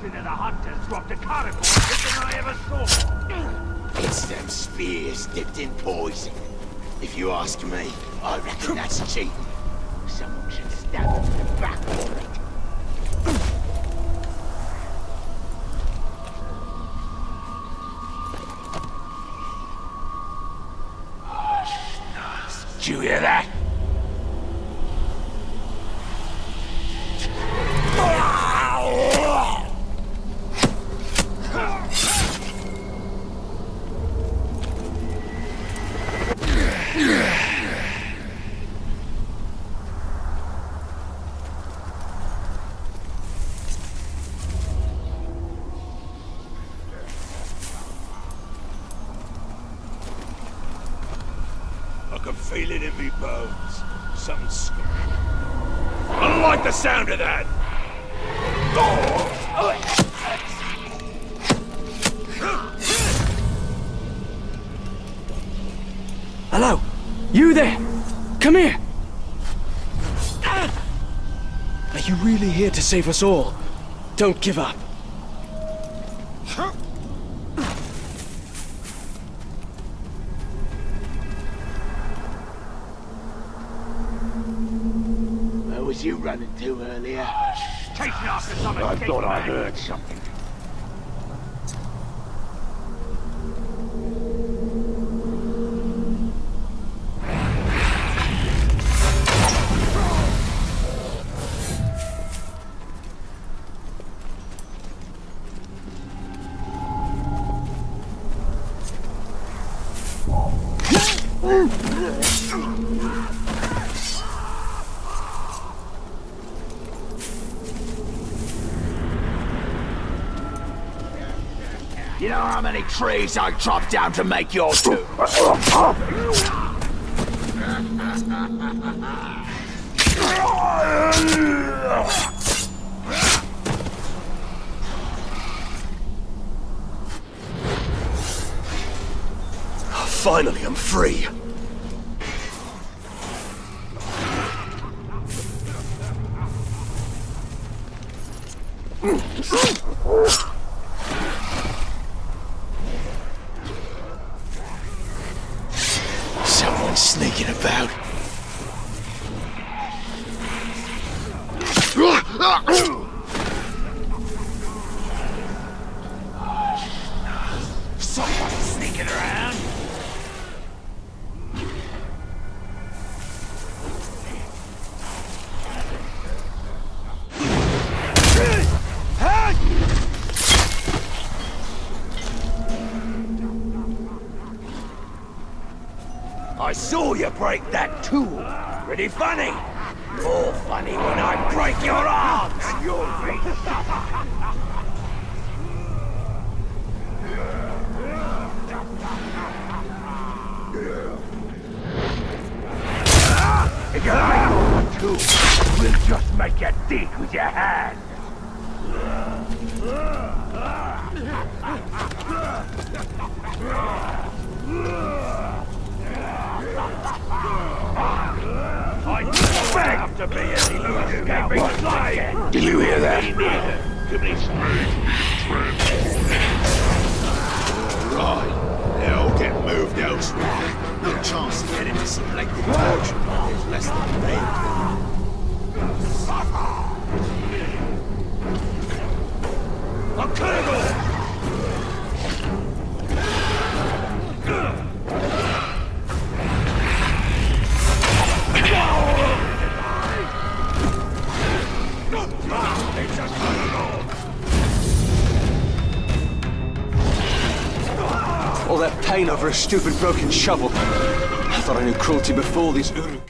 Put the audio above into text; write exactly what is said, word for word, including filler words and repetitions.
captain of the Hunters dropped a cannibal than I ever saw. It's them spears dipped in poison. If you ask me, I reckon that's cheating. Someone should stab him in the back for it. Did you hear that? I can feel it in me bones. Something scary. I don't like the sound of that. Hello, you there? Come here. Are you really here to save us all? Don't give up. You running to earlier? Chasing after something. I thought I heard something. You know how many trees I chopped down to make your two? Finally, I'm free. Sneaking about. Someone sneaking around. I saw you break that tool. Pretty funny. More funny when I break your arms and your feet. If you like your tool, we'll just make you dig with your hand. To be Did you hear that? Right, they'll get moved elsewhere. The chance of getting to select the torture is less than they can. I'm All that pain over a stupid broken shovel. I thought I knew cruelty before these Uruk.